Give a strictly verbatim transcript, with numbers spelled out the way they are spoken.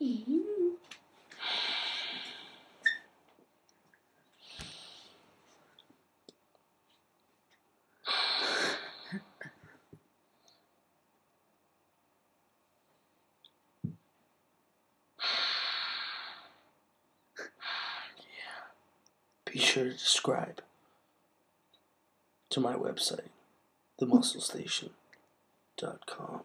In. Be sure to subscribe to my website, the muscle station dot com.